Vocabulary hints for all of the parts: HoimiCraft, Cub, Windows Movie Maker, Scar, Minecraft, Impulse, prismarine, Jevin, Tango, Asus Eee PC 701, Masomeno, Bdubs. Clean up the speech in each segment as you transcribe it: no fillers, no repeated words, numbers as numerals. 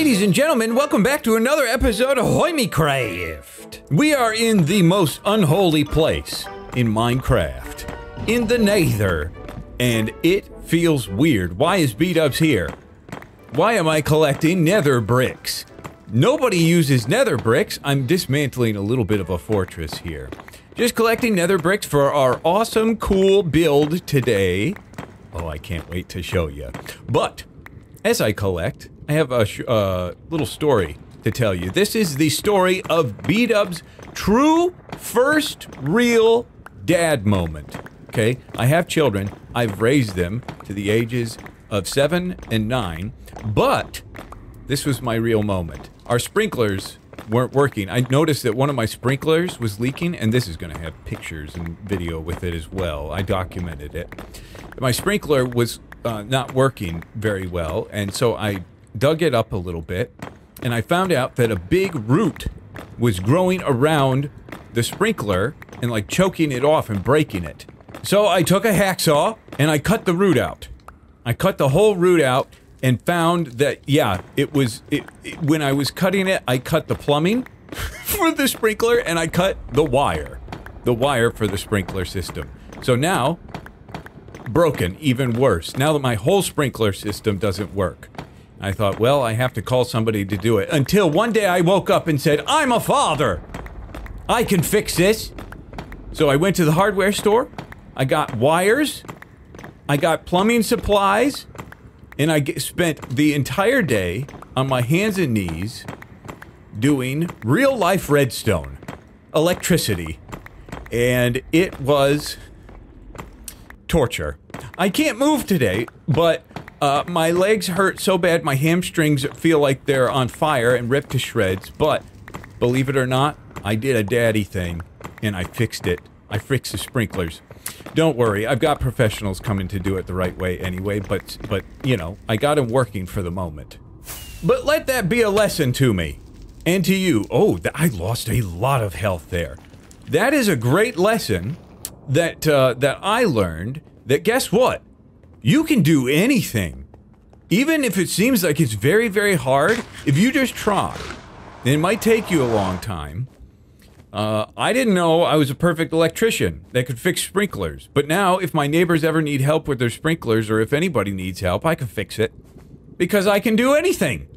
Ladies and gentlemen, welcome back to another episode of HoimiCraft. We are in the most unholy place in Minecraft, in the Nether, and it feels weird. Why is Bdubs here? Why am I collecting nether bricks? Nobody uses nether bricks. I'm dismantling a little bit of a fortress here. Just collecting nether bricks for our awesome, cool build today. Oh, I can't wait to show you. But as I collect, I have a little story to tell you. This is the story of Bdubs' true first real dad moment. Okay, I have children. I've raised them to the ages of 7 and 9, but this was my real moment. Our sprinklers weren't working. I noticed that one of my sprinklers was leaking, and this is going to have pictures and video with it as well. I documented it. My sprinkler was not working very well, and so I dug it up a little bit, and I found out that a big root was growing around the sprinkler and like choking it off and breaking it. So I took a hacksaw and I cut the root out. I cut the whole root out and found that, yeah, when I was cutting it, I cut the plumbing for the sprinkler, and I cut the wire for the sprinkler system. So now, broken, even worse. Now that my whole sprinkler system doesn't work. I thought, well, I have to call somebody to do it. Until one day I woke up and said, I'm a father! I can fix this! So I went to the hardware store, I got wires, I got plumbing supplies, and I spent the entire day on my hands and knees doing real-life redstone, electricity, and it was torture. I can't move today, but my legs hurt so bad, my hamstrings feel like they're on fire and ripped to shreds, but believe it or not, I did a daddy thing, and I fixed it. I fixed the sprinklers. Don't worry, I've got professionals coming to do it the right way anyway, but you know, I got them working for the moment. But let that be a lesson to me, and to you. Oh, I lost a lot of health there. That is a great lesson that, I learned, that guess what? You can do anything. Even if it seems like it's very, very hard, if you just try, and it might take you a long time. I didn't know I was a perfect electrician that could fix sprinklers, but now if my neighbors ever need help with their sprinklers, or if anybody needs help, I can fix it. Because I can do anything!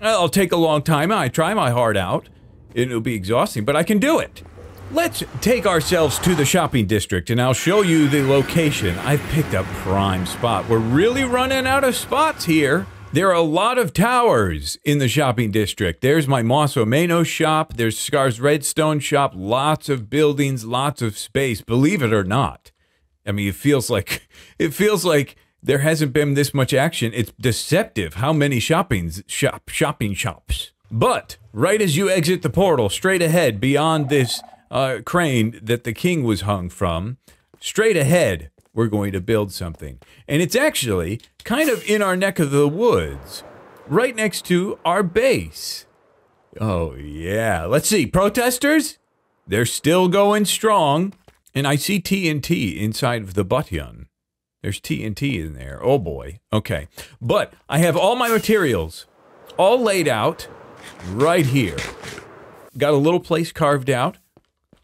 It'll take a long time, I try my heart out. It'll be exhausting, but I can do it! Let's take ourselves to the shopping district, and I'll show you the location. I've picked a prime spot. We're really running out of spots here. There are a lot of towers in the shopping district. There's my Masomeno shop, there's Scar's redstone shop, lots of buildings, lots of space, believe it or not. I mean, it feels like there hasn't been this much action. It's deceptive how many shopping shops. But right as you exit the portal, straight ahead beyond this crane that the king was hung from, straight ahead, we're going to build something. And it's actually kind of in our neck of the woods, right next to our base. Oh yeah, let's see, protesters? They're still going strong. And I see TNT inside of the button. There's TNT in there, oh boy, okay. But I have all my materials all laid out right here. Got a little place carved out.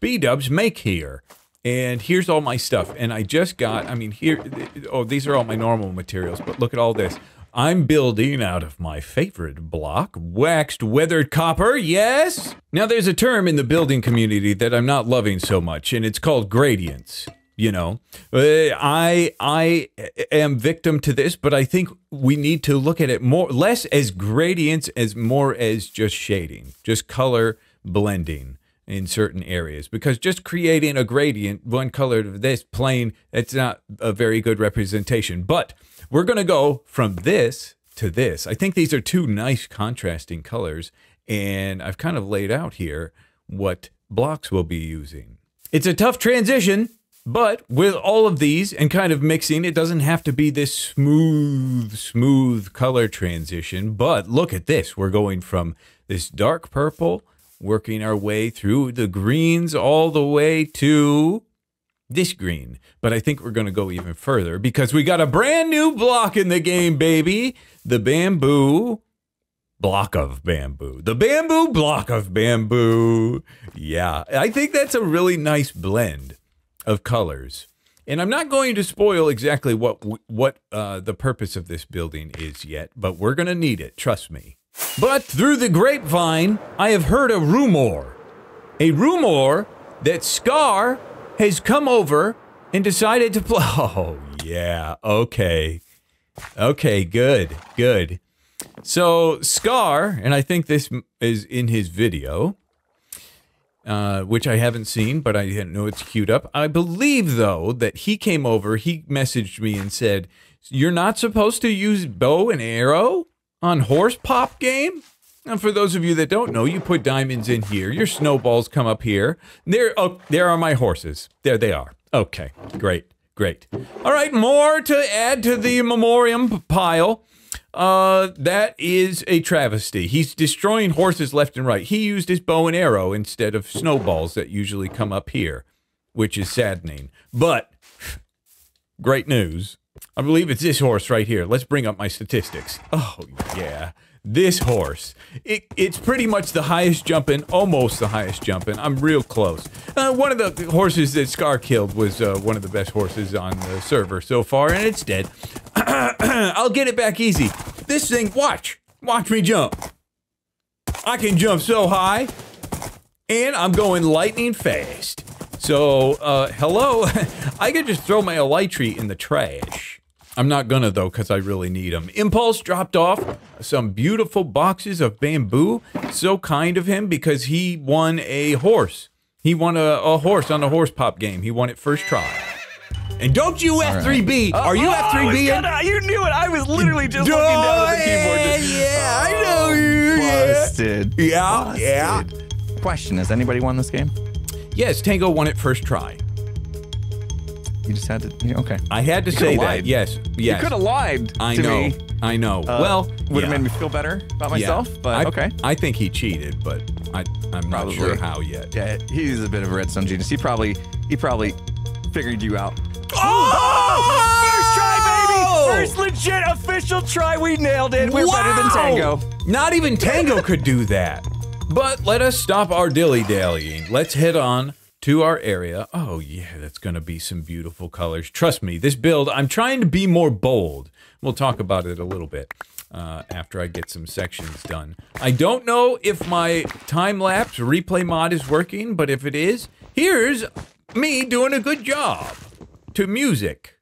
Bdubs make here. And here's all my stuff, and I just got, I mean, here, oh, these are all my normal materials, but look at all this. I'm building out of my favorite block, waxed weathered copper, yes! Now there's a term in the building community that I'm not loving so much, and it's called gradients, you know? I am victim to this, but I think we need to look at it more, less as gradients, as more as just shading, just color blending in certain areas, because just creating a gradient, one color of this plane, it's not a very good representation. But we're gonna go from this to this. I think these are two nice contrasting colors, and I've kind of laid out here what blocks we'll be using. It's a tough transition, but with all of these and kind of mixing, it doesn't have to be this smooth color transition, but look at this. We're going from this dark purple, working our way through the greens all the way to this green. But I think we're going to go even further because we got a brand new block in the game, baby. The bamboo block of bamboo. The bamboo block of bamboo. Yeah, I think that's a really nice blend of colors. And I'm not going to spoil exactly what the purpose of this building is yet, but we're going to need it, trust me. But through the grapevine, I have heard a rumor that Scar has come over and decided to play. Oh, yeah, okay. Okay, good, good. So Scar, and I think this is in his video, which I haven't seen, but I know it's queued up. I believe, though, that he came over, he messaged me and said, you're not supposed to use bow and arrow on horse pop game? And for those of you that don't know, you put diamonds in here, your snowballs come up here. There, oh, there are my horses. There they are. Okay, great, great. All right, more to add to the memoriam pile. That is a travesty. He's destroying horses left and right. He used his bow and arrow instead of snowballs that usually come up here, which is saddening. But, great news. I believe it's this horse right here. Let's bring up my statistics. Oh, yeah. This horse. It's pretty much the highest jumping, almost the highest jumping. I'm real close. One of the horses that Scar killed was one of the best horses on the server so far, and it's dead. I'll get it back easy. This thing, watch. Watch me jump. I can jump so high, and I'm going lightning fast. So, hello. I could just throw my elytree in the trash. I'm not gonna, though, because I really need them. Impulse dropped off some beautiful boxes of bamboo. So kind of him, because he won a horse. He won a horse on a horse pop game. He won it first try. And don't you F3B! Right. Are you F3B? You knew it! I was literally just looking down at the keyboard. Just, yeah, I know you! Busted. Yeah, busted. Yeah. Question, has anybody won this game? Yes, Tango won it first try. You just had to, okay. I had to say that, yes, yes. You could have lied to me. I know, well, would have made me feel better about myself, but okay. I think he cheated, but I'm not sure how yet. Yeah, he's a bit of a redstone genius. He probably figured you out. Oh! First try, baby! First legit official try, we nailed it. We're better than Tango. Not even Tango could do that. But let us stop our dilly-dallying. Let's head on to our area. Oh yeah, that's gonna be some beautiful colors. Trust me, this build, I'm trying to be more bold. We'll talk about it a little bit after I get some sections done. I don't know if my time-lapse replay mod is working, but if it is, here's me doing a good job to music.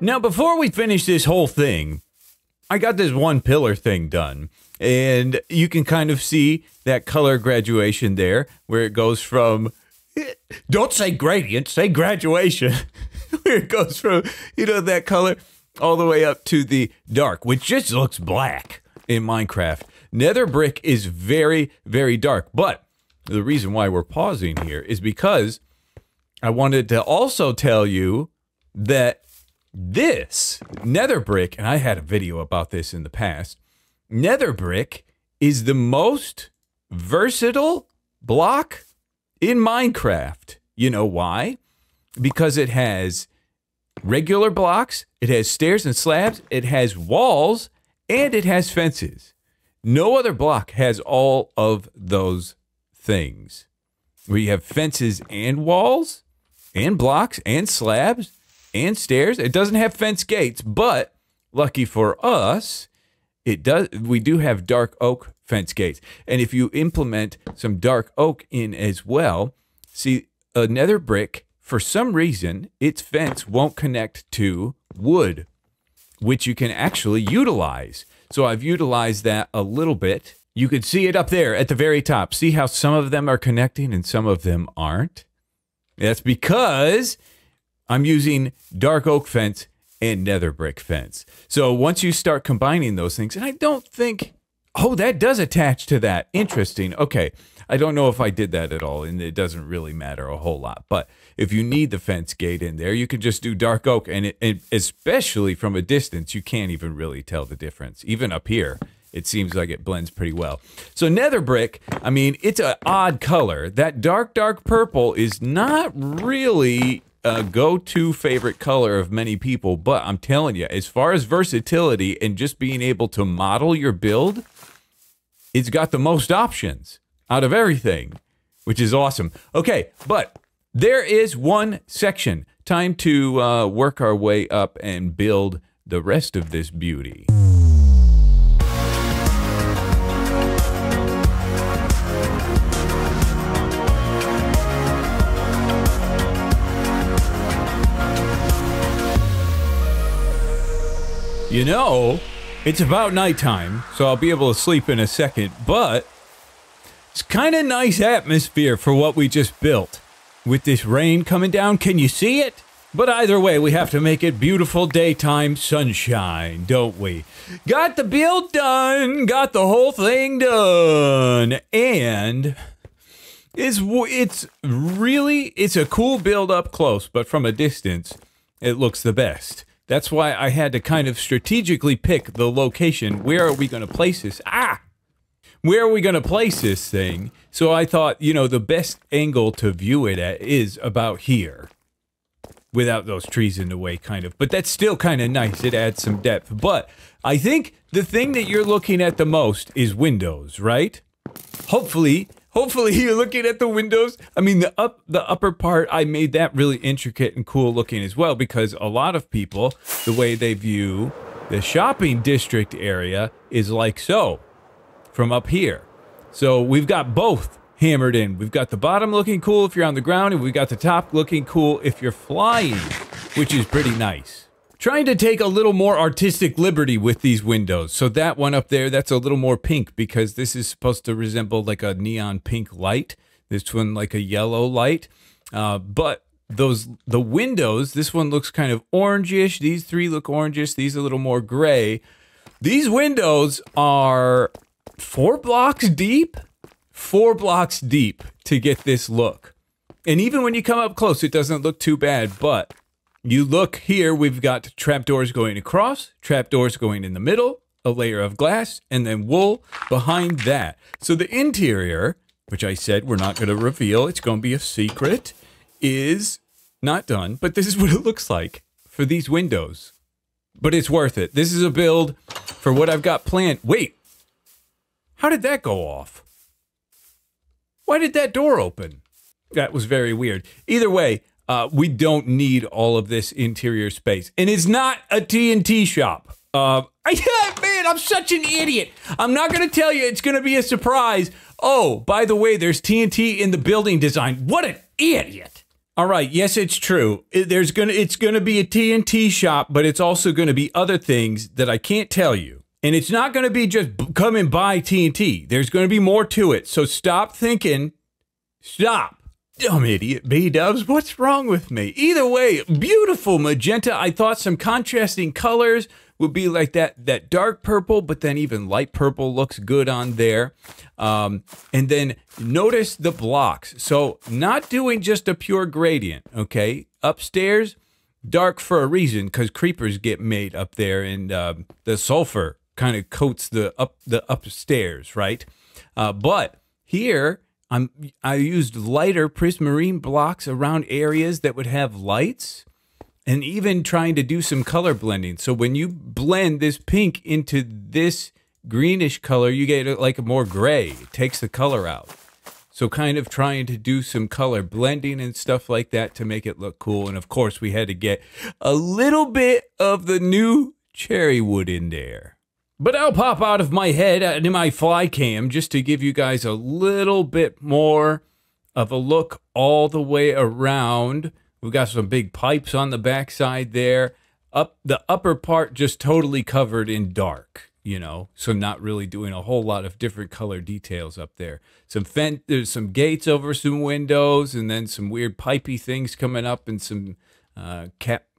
Now, before we finish this whole thing, I got this one pillar thing done, and you can kind of see that color graduation there, where it goes from, don't say gradient, say graduation, where it goes from, you know, that color all the way up to the dark, which just looks black in Minecraft. Nether brick is very, very dark, but the reason why we're pausing here is because I wanted to also tell you that this nether brick, and I had a video about this in the past, nether brick is the most versatile block in Minecraft. You know why? Because it has regular blocks, it has stairs and slabs, it has walls, and it has fences. No other block has all of those things. We have fences and walls, and blocks, and slabs, and stairs. It doesn't have fence gates, but lucky for us, it does. We do have dark oak fence gates. And if you implement some dark oak in as well, see, a nether brick, for some reason, its fence won't connect to wood, which you can actually utilize. So I've utilized that a little bit. You can see it up there at the very top. See how some of them are connecting and some of them aren't? That's because I'm using dark oak fence and nether brick fence. So once you start combining those things, and I don't think, oh, that does attach to that. Interesting. Okay. I don't know if I did that at all, and it doesn't really matter a whole lot. But if you need the fence gate in there, you can just do dark oak, and especially from a distance, you can't even really tell the difference. Even up here, it seems like it blends pretty well. So nether brick, I mean, it's an odd color. That dark purple is not really a go-to favorite color of many people, but I'm telling you, as far as versatility and just being able to model your build, it's got the most options out of everything, which is awesome. Okay, but there is one section. Time to work our way up and build the rest of this beauty. You know, it's about nighttime, so I'll be able to sleep in a second, but it's kind of nice atmosphere for what we just built. With this rain coming down, can you see it? But either way, we have to make it beautiful daytime sunshine, don't we? Got the build done, got the whole thing done, and it's a cool build up close, but from a distance, it looks the best. That's why I had to kind of strategically pick the location. Where are we going to place this? Ah! Where are we going to place this thing? So I thought, you know, the best angle to view it at is about here. Without those trees in the way, kind of. But that's still kind of nice. It adds some depth. But I think the thing that you're looking at the most is windows, right? Hopefully you're looking at the windows. I mean, the upper part, I made that really intricate and cool looking as well, because a lot of people, the way they view the shopping district area is like so, from up here. So we've got both hammered in. We've got the bottom looking cool if you're on the ground, and we've got the top looking cool if you're flying, which is pretty nice. Trying to take a little more artistic liberty with these windows. So that one up there, that's a little more pink because this is supposed to resemble like a neon pink light. This one like a yellow light. But the windows, this one looks kind of orangish. These three look orangish. These are a little more gray. These windows are 4 blocks deep. 4 blocks deep to get this look. And even when you come up close, it doesn't look too bad, but you look here, we've got trapdoors going across, trapdoors going in the middle, a layer of glass, and then wool behind that. So the interior, which I said we're not going to reveal, it's going to be a secret, is not done. But this is what it looks like for these windows. But it's worth it. This is a build for what I've got planned. Wait, how did that go off? Why did that door open? That was very weird. Either way, we don't need all of this interior space. And it's not a TNT shop. Man, I'm such an idiot. I'm not going to tell you. It's going to be a surprise. Oh, by the way, there's TNT in the building design. What an idiot. All right. Yes, it's true. It's going to be a TNT shop, but it's also going to be other things that I can't tell you. And it's not going to be just come and buy TNT. There's going to be more to it. So stop thinking. Stop. Dumb idiot, Bdubs. What's wrong with me? Either way, beautiful magenta. I thought some contrasting colors would be like that dark purple, but then even light purple looks good on there. And then notice the blocks. So not doing just a pure gradient, okay? Upstairs, dark for a reason, because creepers get made up there, and the sulfur kind of coats the upstairs, right? But here, I used lighter prismarine blocks around areas that would have lights, and even trying to do some color blending. So when you blend this pink into this greenish color, you get like a more gray. It takes the color out. So kind of trying to do some color blending and stuff like that to make it look cool. And of course, we had to get a little bit of the new cherry wood in there. But I'll pop out of my head and my fly cam just to give you guys a little bit more of a look all the way around. We've got some big pipes on the backside there. The upper part just totally covered in dark, you know, so not really doing a whole lot of different color details up there. There's some gates over some windows, and then some weird pipey things coming up, and some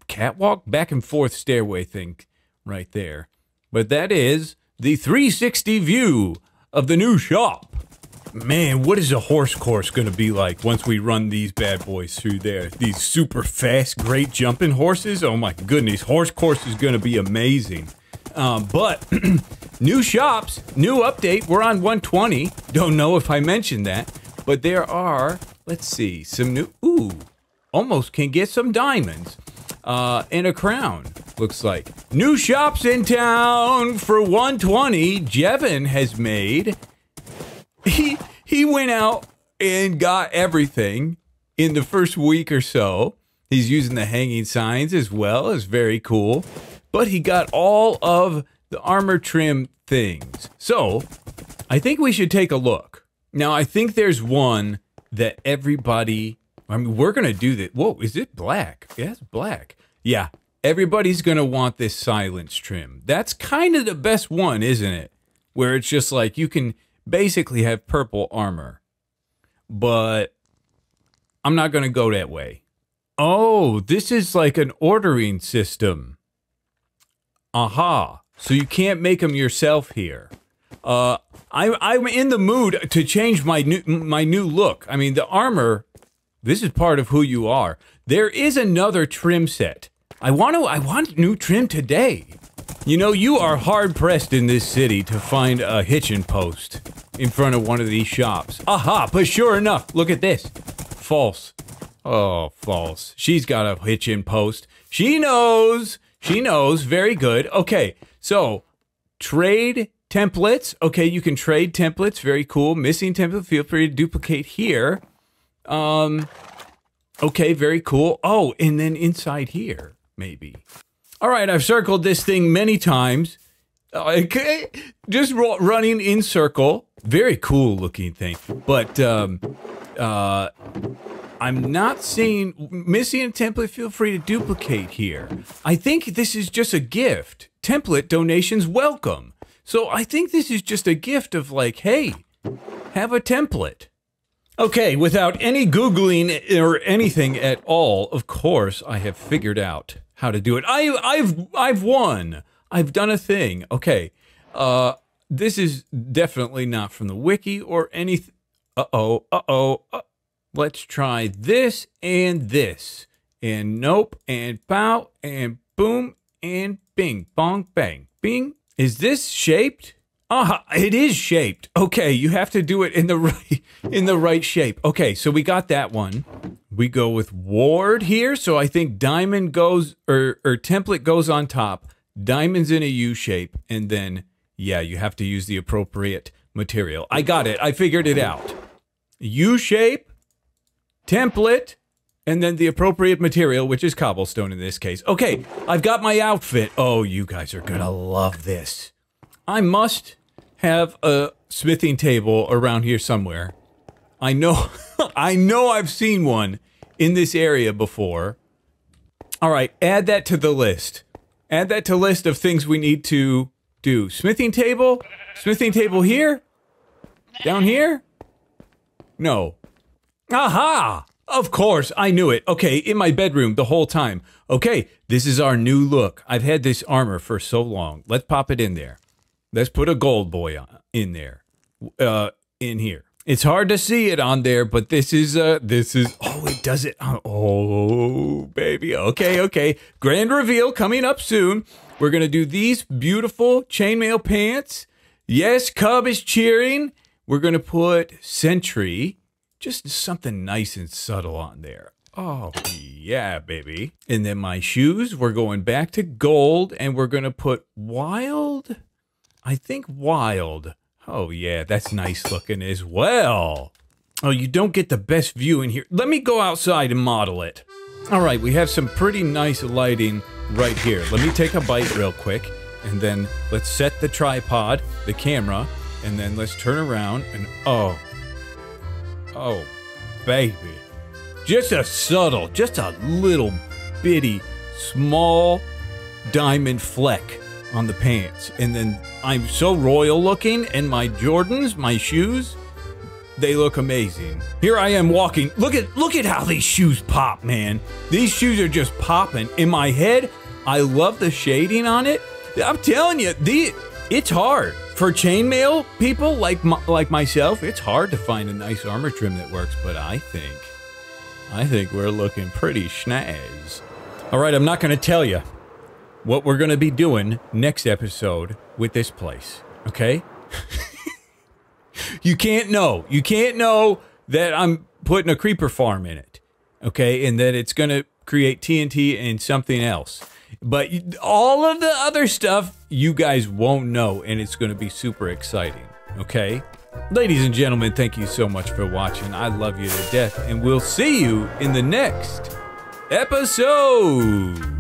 catwalk back and forth stairway thing right there. But that is the 360 view of the new shop. Man, what is a horse course going to be like once we run these bad boys through there? These super fast, great jumping horses? Oh my goodness, horse course is going to be amazing. But New shops, new update. We're on 120. Don't know if I mentioned that, but there are, let's see, some new, ooh, almost can get some diamonds and a crown. Looks like new shops in town for 120. Jevin has made, he went out and got everything in the first week or so. He's using the hanging signs as well. It's very cool, but he got all of the armor trim things. So I think we should take a look. Now, I think there's one that everybody, I mean, we're going to do that. Whoa, is it black? Yeah, it's black. Yeah, everybody's going to want this silence trim. That's kind of the best one, isn't it? Where it's just like you can basically have purple armor, but I'm not going to go that way. Oh, this is like an ordering system. Aha. So you can't make them yourself here. I'm in the mood to change my new look. I mean, the armor, this is part of who you are. There is another trim set. I want new trim today. You know, you are hard pressed in this city to find a hitching post in front of one of these shops. Aha, but sure enough, look at this. False. Oh, false. She's got a hitching post. She knows. She knows. Very good. Okay. So trade templates. Okay. You can trade templates. Very cool. Missing template. Feel free to duplicate here. Okay. Very cool. Oh, and then inside here, maybe. All right. I've circled this thing many times. Okay. Just running in circle. Very cool looking thing. But, I'm not seeing missing a template. Feel free to duplicate here. I think this is just a gift. Template donations welcome. So I think this is just a gift of like, hey, have a template. Okay, without any Googling or anything at all, of course, I have figured out how to do it. I've won. I've done a thing. Okay, this is definitely not from the wiki or anything. Let's try this and this and nope and pow and boom and bing bong bang bing. Is this shaped? Aha, it is shaped. Okay, you have to do it in the right shape. Okay, so we got that one. We go with ward here, so I think diamond goes or template goes on top. Diamonds in a U shape, and then yeah, you have to use the appropriate material. I got it. I figured it out. U shape. Template, and then the appropriate material, which is cobblestone in this case. Okay, I've got my outfit. Oh, you guys are gonna love this. I must have a smithing table around here somewhere. I know, I know I've seen one in this area before. All right, add that to the list. Add that to list of things we need to do. Smithing table here? Down here? No. Aha! Of course, I knew it. Okay, in my bedroom the whole time. Okay, this is our new look. I've had this armor for so long. Let's pop it in there. Let's put a gold boy in there. In here. It's hard to see it on there, but this is, oh, it does it. Oh, baby. Okay, okay. Grand reveal coming up soon. We're going to do these beautiful chainmail pants. Yes, Cub is cheering. We're going to put Sentry. Just something nice and subtle on there. Oh, yeah, baby. And then my shoes, we're going back to gold, and we're going to put wild. I think wild. Oh, yeah, that's nice looking as well. Oh, you don't get the best view in here. Let me go outside and model it. All right, we have some pretty nice lighting right here. Let me take a bite real quick, and then let's set the tripod, the camera, and then let's turn around and oh. Oh, baby. Just a subtle, just a little bitty small diamond fleck on the pants. And then I'm so royal looking, and my Jordans, my shoes, they look amazing. Here I am walking. Look at how these shoes pop, man. These shoes are just popping. In my head, I love the shading on it. I'm telling you, it's hard. For chainmail people like myself, it's hard to find a nice armor trim that works, but I think we're looking pretty schnazz. All right, I'm not going to tell you what we're going to be doing next episode with this place. Okay? You can't know. You can't know that I'm putting a creeper farm in it. Okay? And that it's gonna create TNT and something else. But all of the other stuff, you guys won't know, and it's gonna be super exciting. Okay? Ladies and gentlemen, thank you so much for watching. I love you to death, and we'll see you in the next episode.